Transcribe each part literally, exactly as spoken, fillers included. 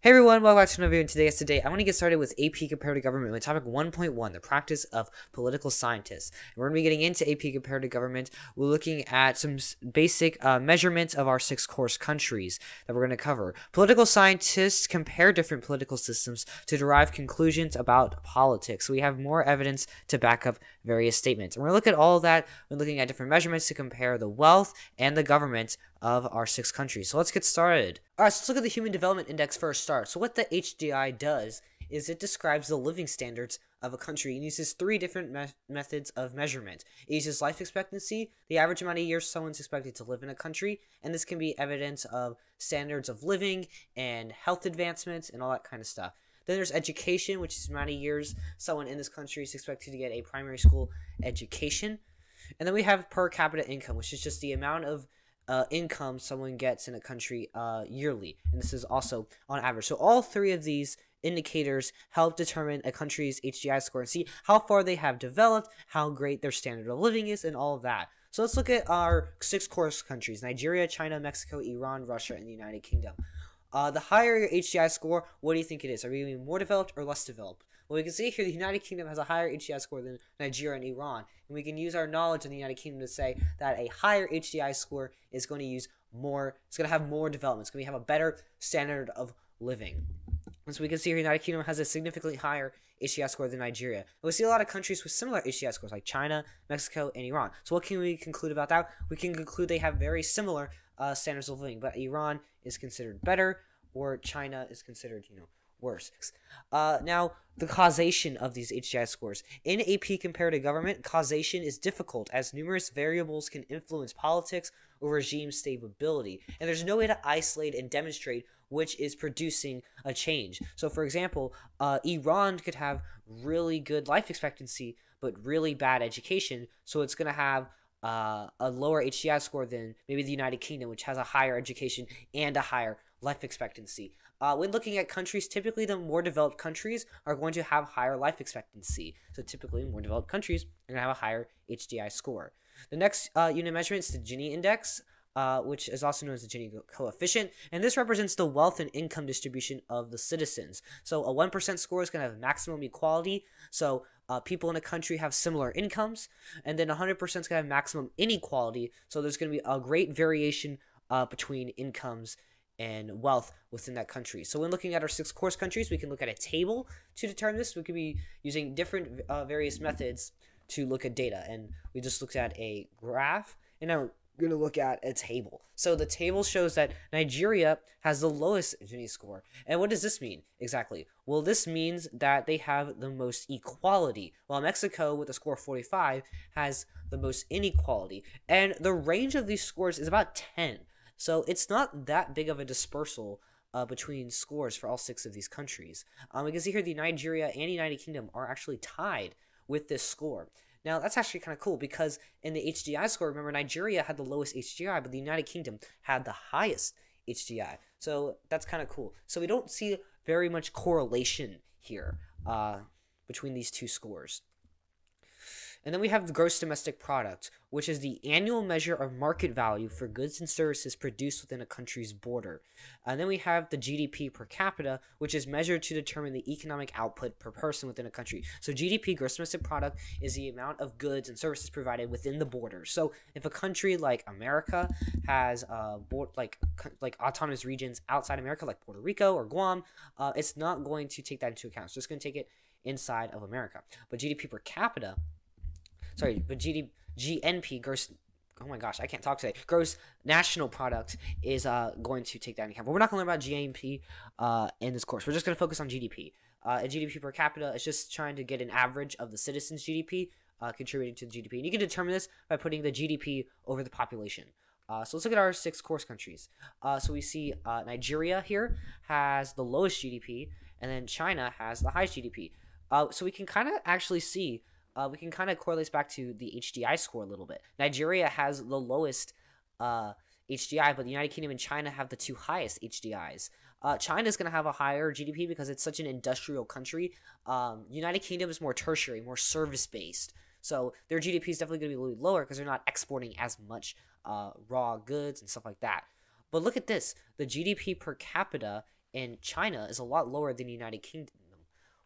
Hey everyone, welcome back to another video, and today, today I want to get started with A P Comparative Government with topic one point one, the practice of political scientists. And we're going to be getting into A P Comparative Government. We're looking at some basic uh, measurements of our six course countries that we're going to cover. Political scientists compare different political systems to derive conclusions about politics. So we have more evidence to back up various statements. And we're going to look at all of that. We're looking at different measurements to compare the wealth and the government of our six countries. So let's get started. All right, so let's look at the Human Development Index first start. So what the H D I does is it describes the living standards of a country and uses three different me methods of measurement. It uses life expectancy, the average amount of years someone's expected to live in a country, and this can be evidence of standards of living and health advancements and all that kind of stuff. Then there's education, which is the amount of years someone in this country is expected to get a primary school education. And then we have per capita income, which is just the amount of Uh, income someone gets in a country uh, yearly, and this is also on average. So all three of these indicators help determine a country's H D I score and see how far they have developed, how great their standard of living is, and all of that. So let's look at our six course countries: Nigeria, China, Mexico, Iran, Russia, and the United Kingdom. Uh, the higher your H D I score, what do you think it is? Are we even more developed or less developed? Well, we can see here the United Kingdom has a higher H D I score than Nigeria and Iran, and we can use our knowledge in the United Kingdom to say that a higher H D I score is going to use more, it's going to have more development, it's going to have a better standard of living. And so we can see here the United Kingdom has a significantly higher H D I score than Nigeria. And we see a lot of countries with similar H D I scores like China, Mexico, and Iran. So what can we conclude about that? We can conclude they have very similar uh, standards of living, but Iran is considered better, or China is considered, you know, worse. Uh, now, the causation of these H D I scores. In A P Comparative Government, causation is difficult as numerous variables can influence politics or regime stability, and there's no way to isolate and demonstrate which is producing a change. So, for example, uh, Iran could have really good life expectancy but really bad education, so it's going to have uh, a lower H D I score than maybe the United Kingdom, which has a higher education and a higher life expectancy. Uh, when looking at countries, typically the more developed countries are going to have higher life expectancy. So typically more developed countries are going to have a higher H D I score. The next uh, unit measurement is the Gini index, uh, which is also known as the Gini coefficient. And this represents the wealth and income distribution of the citizens. So a one percent score is going to have maximum equality. So uh, people in a country have similar incomes. And then one hundred percent is going to have maximum inequality. So there's going to be a great variation uh, between incomes and wealth within that country. So when looking at our six course countries, we can look at a table to determine this. We could be using different uh, various methods to look at data, and we just looked at a graph, and now we're going to look at a table. So the table shows that Nigeria has the lowest Gini score. And what does this mean exactly? Well, this means that they have the most equality, while Mexico, with a score of forty-five, has the most inequality. And the range of these scores is about ten. So it's not that big of a dispersal uh, between scores for all six of these countries. Um, we can see here the Nigeria and United Kingdom are actually tied with this score. Now, that's actually kind of cool because in the H D I score, remember, Nigeria had the lowest H D I, but the United Kingdom had the highest H D I. So that's kind of cool. So we don't see very much correlation here uh, between these two scores. And then we have the gross domestic product, which is the annual measure of market value for goods and services produced within a country's border. And then we have the G D P per capita, which is measured to determine the economic output per person within a country. So G D P, gross domestic product, is the amount of goods and services provided within the border. So if a country like America has uh, like, like autonomous regions outside America, like Puerto Rico or Guam, uh, it's not going to take that into account. So it's going to take it inside of America. But G D P per capita... Sorry, but G D P, G N P, gross, oh my gosh, I can't talk today. Gross national product is uh, going to take that into account. But we're not going to learn about G N P uh, in this course. We're just going to focus on G D P. Uh, and G D P per capita is just trying to get an average of the citizens' G D P uh, contributing to the G D P. And you can determine this by putting the G D P over the population. Uh, so let's look at our six course countries. Uh, so we see uh, Nigeria here has the lowest G D P, and then China has the highest G D P. Uh, so we can kind of actually see... Uh, we can kind of correlate back to the H D I score a little bit. Nigeria has the lowest uh, H D I, but the United Kingdom and China have the two highest H D Is. Uh, China is going to have a higher G D P because it's such an industrial country. Um, United Kingdom is more tertiary, more service-based. So their G D P is definitely going to be a little lower because they're not exporting as much uh, raw goods and stuff like that. But look at this. The G D P per capita in China is a lot lower than the United Kingdom.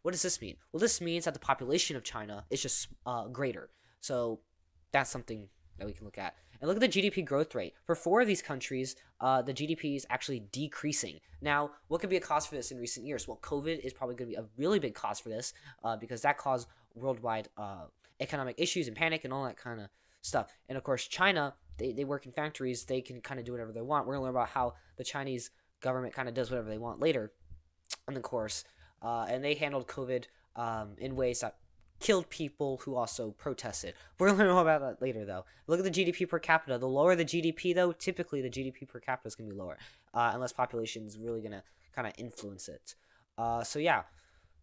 What does this mean? Well, this means that the population of China is just uh, greater. So that's something that we can look at. And look at the G D P growth rate. For four of these countries, uh, the G D P is actually decreasing. Now, what could be a cause for this in recent years? Well, COVID is probably going to be a really big cause for this uh, because that caused worldwide uh, economic issues and panic and all that kind of stuff. And of course, China, they, they work in factories. They can kind of do whatever they want. We're going to learn about how the Chinese government kind of does whatever they want later in the course. Uh, and they handled COVID um, in ways that killed people who also protested. We're going to know about that later, though. Look at the G D P per capita. The lower the G D P, though, typically the G D P per capita is going to be lower, uh, unless population is really going to kind of influence it. Uh, so, yeah,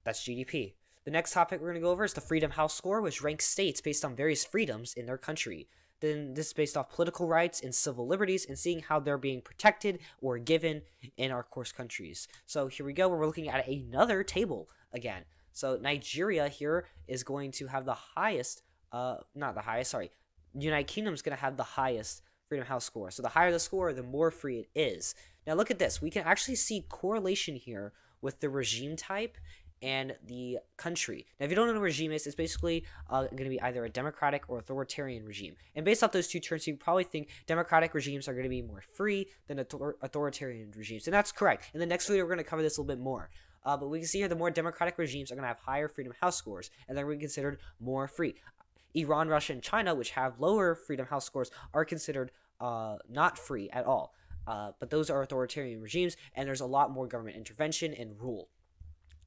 that's G D P. The next topic we're going to go over is the Freedom House score, which ranks states based on various freedoms in their country. Then this is based off political rights and civil liberties and seeing how they're being protected or given in our course countries. So here we go. We're looking at another table again. So Nigeria here is going to have the highest, uh, not the highest, sorry. United Kingdom is going to have the highest Freedom House score. So the higher the score, the more free it is. Now look at this. We can actually see correlation here with the regime type and the country. Now, if you don't know what a regime is, it's basically uh, going to be either a democratic or authoritarian regime. And based off those two terms, you probably think democratic regimes are going to be more free than author authoritarian regimes. And that's correct. In the next video, we're going to cover this a little bit more. Uh, but we can see here the more democratic regimes are going to have higher Freedom House scores, and they're going to be considered more free. Iran, Russia, and China, which have lower Freedom House scores, are considered uh, not free at all. Uh, but those are authoritarian regimes, and there's a lot more government intervention and rule.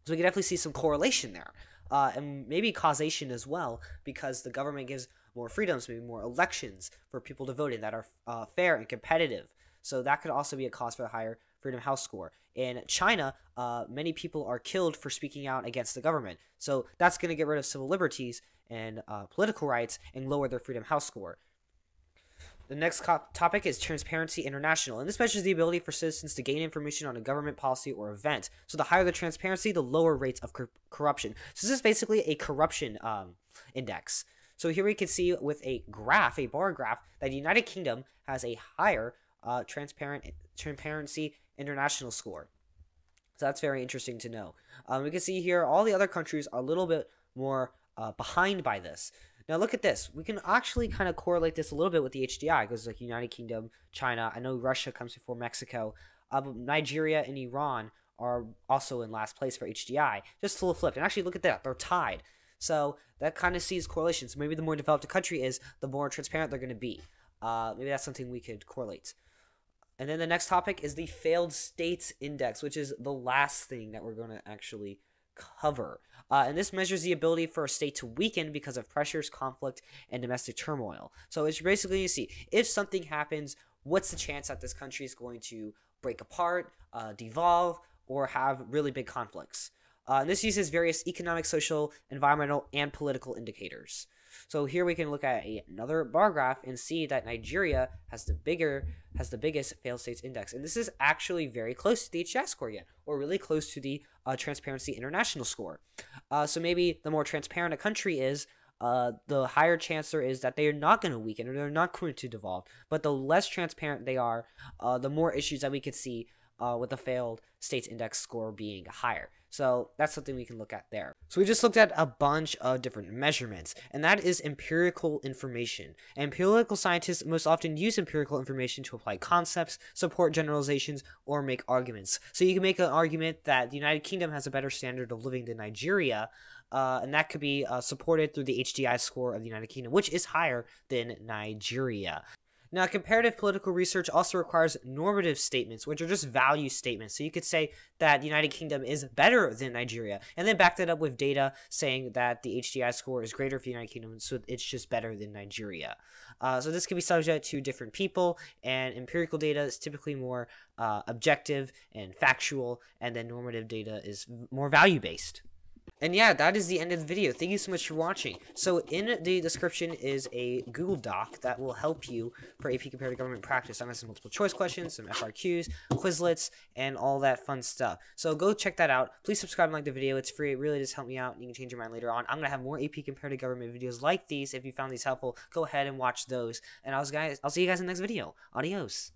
So we can definitely see some correlation there, uh, and maybe causation as well, because the government gives more freedoms, maybe more elections for people to vote in that are uh, fair and competitive. So that could also be a cause for the higher Freedom House score. In China, uh, many people are killed for speaking out against the government. So that's going to get rid of civil liberties and uh, political rights and lower their Freedom House score. The next topic is Transparency International, and this measures the ability for citizens to gain information on a government policy or event. So the higher the transparency, the lower rates of cor corruption. So this is basically a corruption um, index. So here we can see with a graph, a bar graph, that the United Kingdom has a higher uh, transparent Transparency International score. So that's very interesting to know. Um, we can see here all the other countries are a little bit more uh, behind by this. Now look at this. We can actually kind of correlate this a little bit with the H D I. It goes like United Kingdom, China. I know Russia comes before Mexico. Uh, but Nigeria and Iran are also in last place for H D I. Just a little flipped. And actually look at that. They're tied. So that kind of sees correlations. Maybe the more developed a country is, the more transparent they're going to be. Uh, maybe that's something we could correlate. And then the next topic is the Failed States Index, which is the last thing that we're going to actually cover. Uh, and this measures the ability for a state to weaken because of pressures, conflict, and domestic turmoil. So it's basically, you see, if something happens, what's the chance that this country is going to break apart, uh, devolve, or have really big conflicts? Uh, and this uses various economic, social, environmental, and political indicators. So here we can look at a, another bar graph and see that Nigeria has the bigger, has the biggest Failed States Index. And this is actually very close to the H D I score yet, or really close to the uh, Transparency International score. Uh, so maybe the more transparent a country is, uh, the higher chance there is that they are not going to weaken or they're not going to devolve. But the less transparent they are, uh, the more issues that we could see uh, with the Failed States Index score being higher. So that's something we can look at there. So we just looked at a bunch of different measurements, and that is empirical information. Empirical scientists most often use empirical information to apply concepts, support generalizations, or make arguments. So you can make an argument that the United Kingdom has a better standard of living than Nigeria, uh, and that could be uh, supported through the H D I score of the United Kingdom, which is higher than Nigeria. Now, comparative political research also requires normative statements, which are just value statements. So you could say that the United Kingdom is better than Nigeria, and then back that up with data saying that the H D I score is greater for the United Kingdom, so it's just better than Nigeria. Uh, so this can be subject to different people, and empirical data is typically more uh, objective and factual, and then normative data is more value-based. And yeah, that is the end of the video. Thank you so much for watching. So in the description is a Google Doc that will help you for A P Comparative Government practice. I'm going to have some multiple choice questions, some F R Qs, Quizlets, and all that fun stuff. So go check that out. Please subscribe and like the video. It's free. It really does help me out. You can change your mind later on. I'm going to have more A P Comparative Government videos like these. If you found these helpful, go ahead and watch those. And I'll see you guys in the next video. Adios.